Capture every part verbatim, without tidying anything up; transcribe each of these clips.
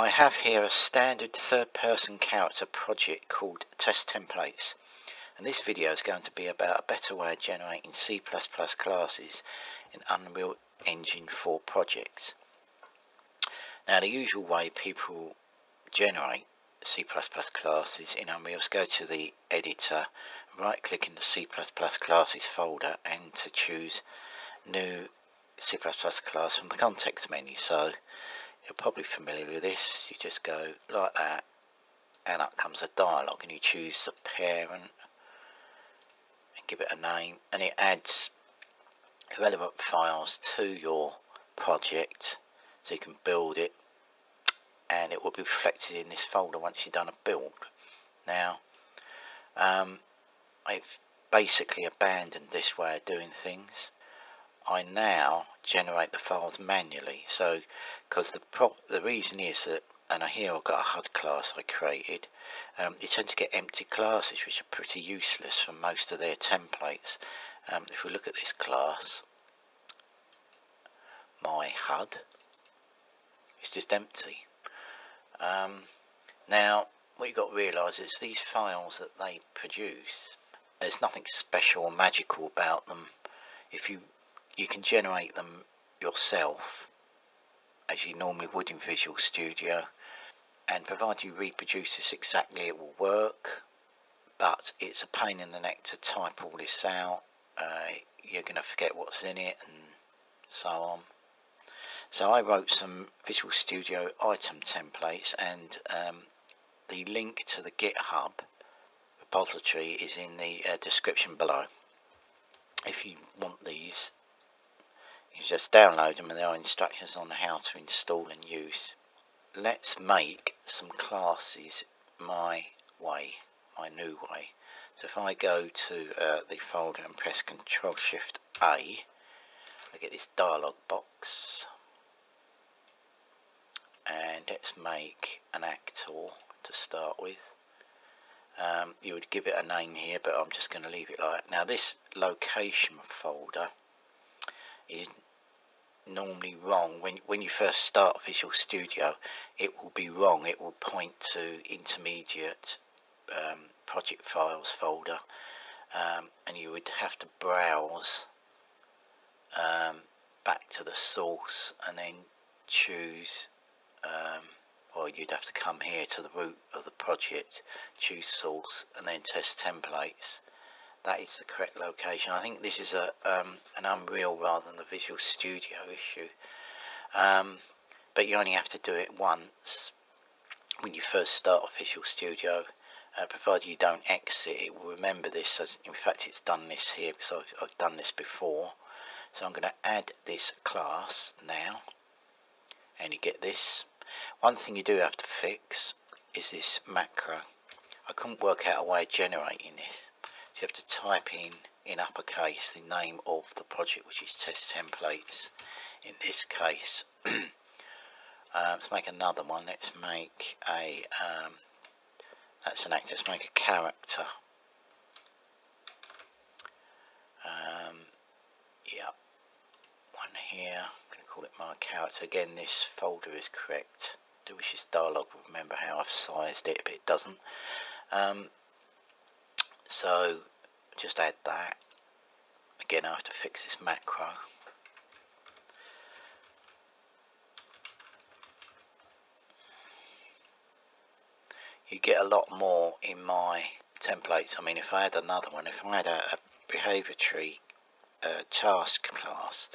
I have here a standard third-person character project called Test Templates, and this video is going to be about a better way of generating C plus plus classes in Unreal Engine four projects. Now, the usual way people generate C plus plus classes in Unreal is go to the editor, right click in the C plus plus classes folder and to choose new C plus plus class from the context menu. So you're probably familiar with this, you just go like that and up comes a dialog and you choose the parent and give it a name, and it adds relevant files to your project so you can build it, and it will be reflected in this folder once you've done a build. Now um, I've basically abandoned this way of doing things. I now generate the files manually, so because the prop the reason is that, and here I've got a H U D class I created. Um, you tend to get empty classes which are pretty useless for most of their templates. Um, if we look at this class, my H U D, it's just empty. Um, now what you've got to realise is these files that they produce, there's nothing special or magical about them. If you You can generate them yourself as you normally would in Visual Studio, and provided you reproduce this exactly it will work, but it's a pain in the neck to type all this out. Uh, you're going to forget what's in it and so on. So I wrote some Visual Studio item templates, and um, the link to the GitHub repository is in the uh, description below. If you want these, you just download them and there are instructions on how to install and use. Let's make some classes my way, my new way. So if I go to uh, the folder and press Ctrl Shift A, I get this dialog box, and let's make an actor to start with. Um, you would give it a name here, but I'm just going to leave it like that. Now this location folder is normally wrong. When when you first start Visual Studio it will be wrong, it will point to intermediate um, project files folder, um, and you would have to browse um, back to the source and then choose, um, or you'd have to come here to the root of the project, choose source and then Test Templates. That is the correct location. I think this is a um, an Unreal rather than the Visual Studio issue, um, but you only have to do it once when you first start Visual Studio, uh, provided you don't exit. It will remember this. As in fact, it's done this here because I've, I've done this before. So I'm going to add this class now, and you get this. One thing you do have to fix is this macro. I couldn't work out a way of generating this. You have to type in in uppercase the name of the project, which is Test Templates in this case. um, let's make another one. Let's make a um, that's an actor. Let's make a character. Um, yeah, one here. I'm going to call it my character. Again, this folder is correct. Do wish this dialog will remember how I've sized it, but it doesn't. Um, so just add that. Again, I have to fix this macro. You get a lot more in my templates. I mean, if I had another one, if I had a, a behaviour tree uh, task class,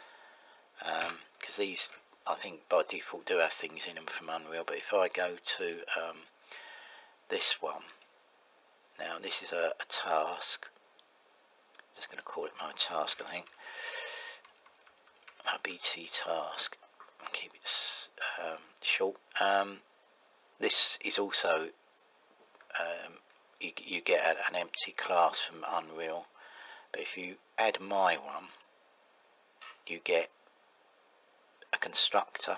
because um, these I think by default do have things in them from Unreal, but if I go to um, this one, now this is a, a task. I'm just going to call it my task, I think. My B T task. I'll keep it um, short. Um, this is also, um, you, you get a, an empty class from Unreal. But if you add my one, you get a constructor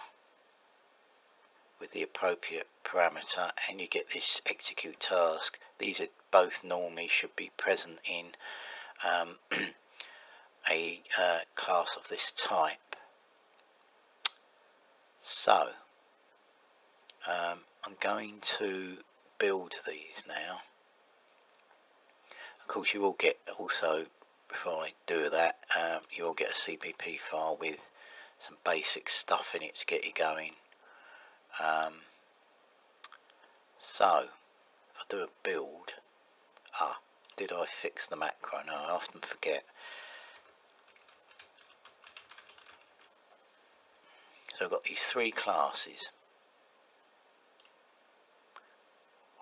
with the appropriate parameter, and you get this execute task. These are both normally should be present in um, a uh, class of this type. So Um, I'm going to build these now. Of course, you will get also, before I do that, um, you will get a C P P file with some basic stuff in it to get you going. Um, so, if I do a build, ah, did I fix the macro? No, I often forget. So I've got these three classes.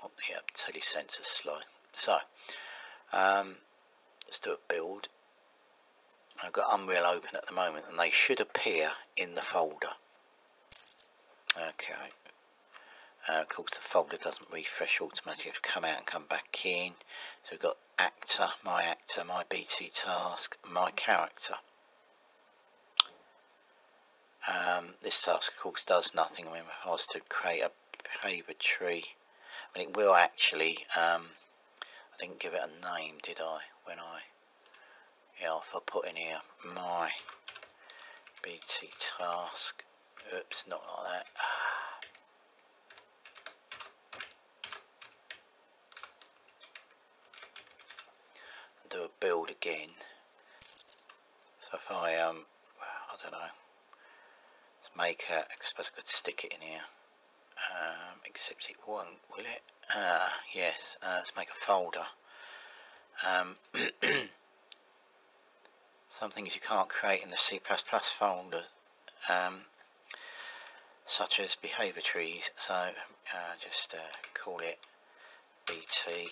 Oh, yeah, telesensor slide. So, um, let's do a build. I've got Unreal open at the moment, and they should appear in the folder. Okay. Uh, of course, the folder doesn't refresh automatically. You have to come out and come back in. So we've got actor, my actor, my B T task, my character. Um, this task, of course, does nothing. I mean, if I was to create a paper tree, I mean, it will actually. Um, I didn't give it a name, did I? When I, yeah, if I put in here my B T task. Oops, not like that. Do a build again. So if I um, I don't know, let's make a. I suppose I could stick it in here. Um, except it won't, will it? Uh, yes. Uh, let's make a folder. Um, some things you can't create in the C plus plus folder, um, such as behaviour trees. So uh, just uh, call it B T.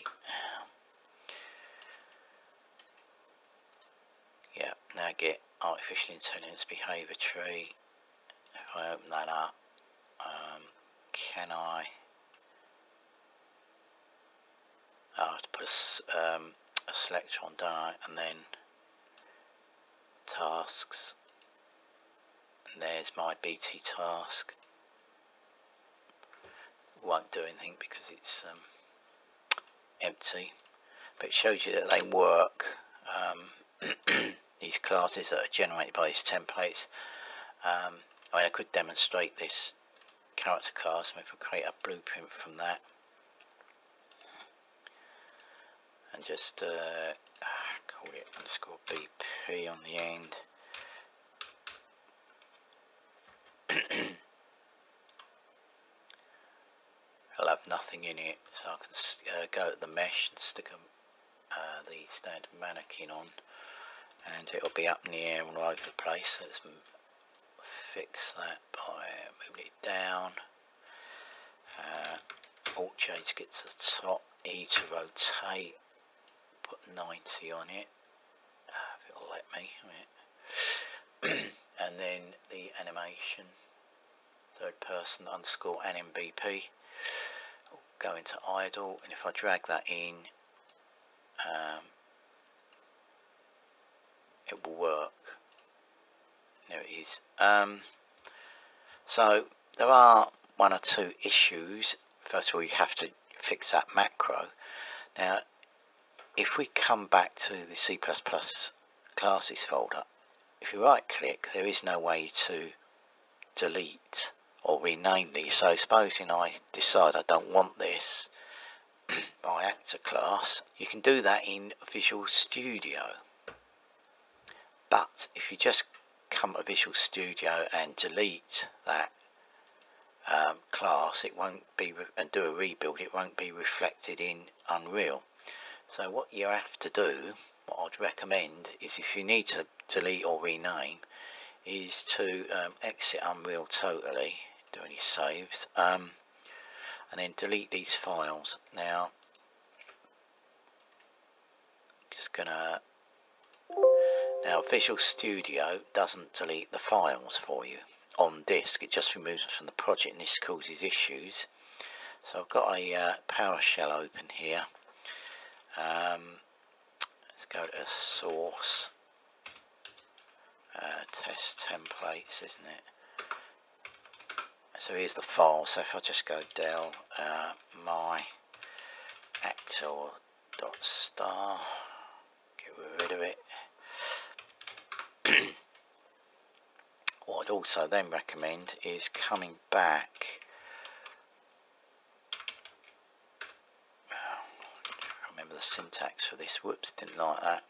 Yeah, now get artificial intelligence behaviour tree. If I open that up, um, can I? Oh, I have to put a, um, a select on, don't I? And then tasks. And there's my B T task. Won't do anything because it's um, empty, but it shows you that they work. Um, these classes that are generated by these templates. Um, I mean, I could demonstrate this character class. I mean, if I create a blueprint from that and just uh, call it underscore B P on the end. I'll have nothing in it, so I can uh, go to the mesh and stick a, uh, the standard mannequin on. And it'll be up in the air all over the place. Let's fix that by moving it down. Uh, Alt J to get to the top, E to rotate. Put ninety on it, uh, if it'll let me. And then the animation, third person underscore N M B P. Go into idle, and if I drag that in. Um, It will work. There it is. Um, so there are one or two issues. First of all, you have to fix that macro. Now, if we come back to the C plus plus classes folder, if you right click, there is no way to delete or rename these. So supposing I decide I don't want this by actor class, you can do that in Visual Studio. But if you just come to Visual Studio and delete that um, class, it won't be, and do a rebuild, it won't be reflected in Unreal. So what you have to do, what I'd recommend, is if you need to delete or rename, is to um, exit Unreal totally, do any saves, um, and then delete these files. Now, I'm just gonna. Now, Visual Studio doesn't delete the files for you on disk, it just removes them from the project, and this causes issues. So I've got a uh, PowerShell open here. Um, let's go to source, uh, test templates, isn't it? So here's the file. So if I just go del uh, my actor dot star, get rid of it. What I'd also then recommend is coming back syntax for this. Whoops, didn't like that.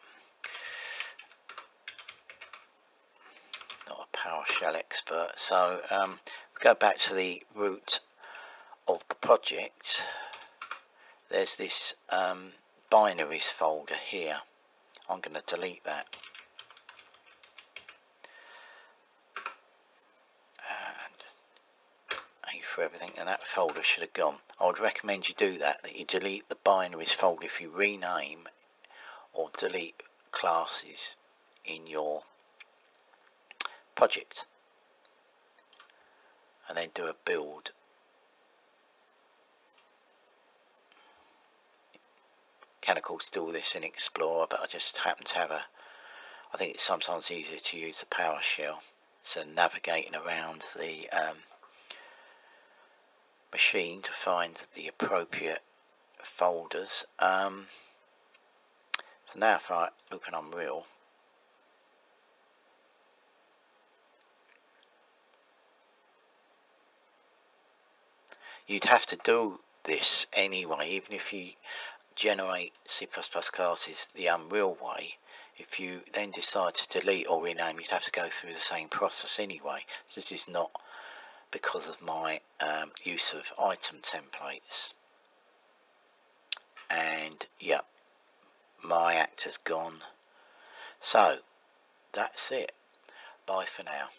Not a PowerShell expert. So um, go back to the root of the project. There's this um, binaries folder here. I'm going to delete that. For everything, and that folder should have gone. I would recommend you do that, that you delete the binaries folder if you rename or delete classes in your project, and then do a build. Can of course do all this in Explorer, but I just happen to have a, I think it's sometimes easier to use the PowerShell, so navigating around the um, machine to find the appropriate folders. Um, so now if I open Unreal, you'd have to do this anyway, even if you generate C plus plus classes the Unreal way. If you then decide to delete or rename, you'd have to go through the same process anyway. So this is not because of my um, use of item templates. And yeah, my act has gone. So that's it. Bye for now.